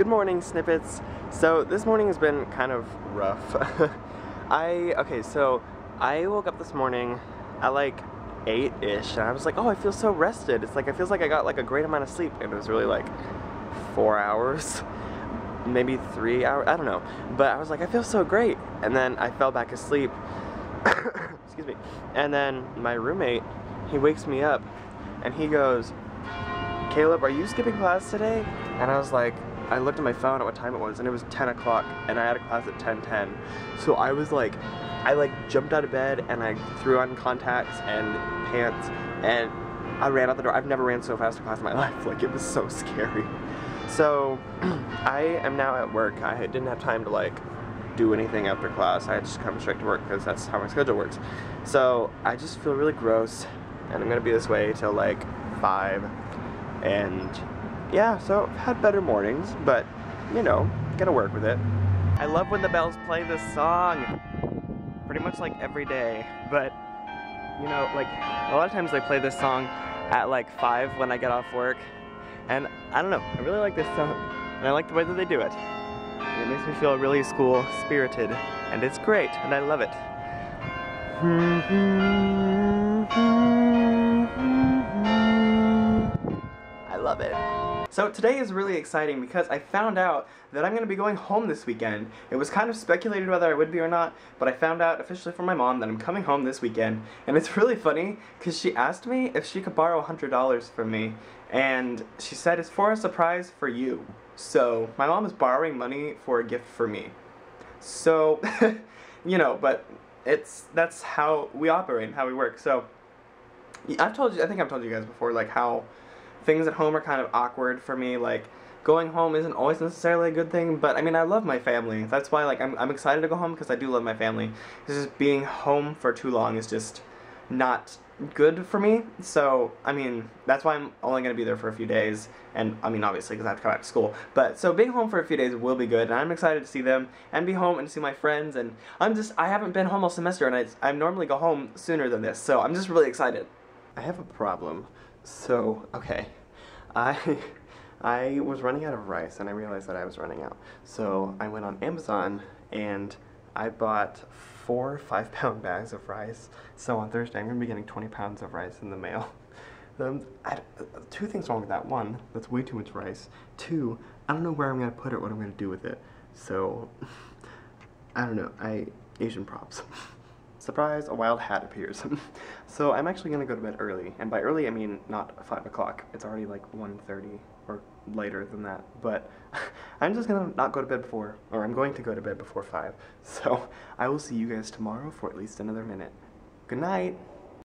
Good morning, snippets. So this morning has been kind of rough. Okay, so I woke up this morning at like 8-ish, and I was like, oh, I feel so rested. It's like, it feels like I got like a great amount of sleep, and it was really like 4 hours, maybe 3 hours, I don't know. But I was like, I feel so great. And then I fell back asleep, excuse me. And then my roommate, he wakes me up and he goes, Caleb, are you skipping class today? And I was like, I looked at my phone at what time it was, and it was 10 o'clock, and I had a class at 10:10. So I was like, I like jumped out of bed, and I threw on contacts and pants, and I ran out the door. I've never ran so fast to class in my life. Like, it was so scary. So I am now at work. I didn't have time to like do anything after class. I had just come straight to work because that's how my schedule works. So I just feel really gross, and I'm gonna be this way till like 5. And yeah, so I've had better mornings, but you know, gotta work with it. I love when the Bells play this song pretty much like every day, but you know, like a lot of times they play this song at like 5 when I get off work, and I don't know, I really like this song, and I like the way that they do it. It makes me feel really school-spirited, and it's great, and I love it. I love it. So today is really exciting because I found out that I'm going to be going home this weekend. It was kind of speculated whether I would be or not, but I found out officially from my mom that I'm coming home this weekend. And it's really funny because she asked me if she could borrow $100 from me, and she said it's for a surprise for you. So my mom is borrowing money for a gift for me. So, you know, but that's how we operate and how we work. So I think I've told you guys before, like how things at home are kind of awkward for me. Like, going home isn't always necessarily a good thing, but I mean, I love my family. That's why, like, I'm excited to go home, because I do love my family. It's just being home for too long is just not good for me. So, I mean, that's why I'm only going to be there for a few days. And, I mean, obviously, because I have to come back to school. But, so being home for a few days will be good, and I'm excited to see them, and be home, and to see my friends, and I haven't been home all semester, and I normally go home sooner than this, so I'm just really excited. I have a problem. So, okay, I was running out of rice, and I realized that I was running out. So I went on Amazon, and I bought 4 5-pound bags of rice. So on Thursday, I'm going to be getting 20 pounds of rice in the mail. Two things wrong with that. One, that's way too much rice. Two, I don't know where I'm going to put it, what I'm going to do with it. So, I don't know, Asian props. Surprise, a wild hat appears. So I'm actually going to go to bed early, and by early I mean not 5 o'clock. It's already like 1:30 or later than that, but I'm just going to not go to bed before, or I'm going to go to bed before 5. So I will see you guys tomorrow for at least another minute. Good night!